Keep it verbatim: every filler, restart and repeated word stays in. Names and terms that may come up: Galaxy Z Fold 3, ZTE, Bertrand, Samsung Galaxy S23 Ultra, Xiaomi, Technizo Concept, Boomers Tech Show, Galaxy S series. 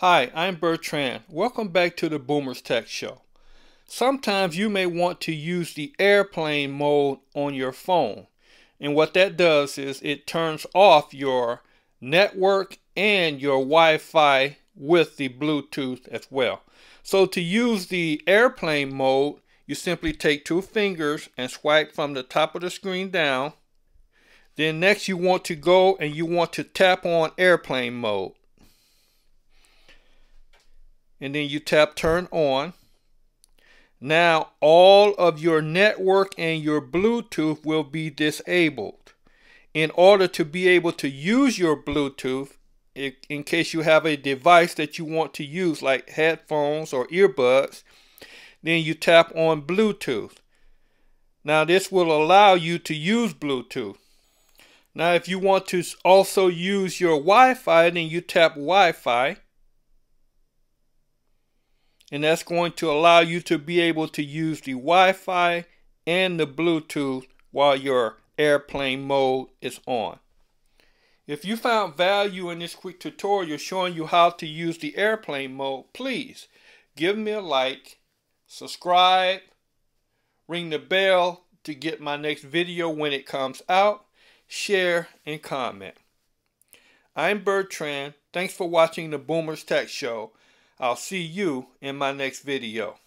Hi, I'm Bertrand. Welcome back to the Boomers Tech Show. Sometimes you may want to use the airplane mode on your phone. And what that does is it turns off your network and your Wi-Fi with the Bluetooth as well. So to use the airplane mode, you simply take two fingers and swipe from the top of the screen down. Then next you want to go and you want to tap on airplane mode. And then you tap turn on. Now all of your network and your Bluetooth will be disabled. In order to be able to use your Bluetooth, in case you have a device that you want to use like headphones or earbuds, then you tap on Bluetooth. Now this will allow you to use Bluetooth. Now if you want to also use your Wi-Fi, then you tap Wi-Fi. And that's going to allow you to be able to use the Wi-Fi and the Bluetooth while your airplane mode is on. If you found value in this quick tutorial showing you how to use the airplane mode, please give me a like, subscribe, ring the bell to get my next video when it comes out, share, and comment. I'm Bertrand. Thanks for watching the Boomers Tech Show. I'll see you in my next video.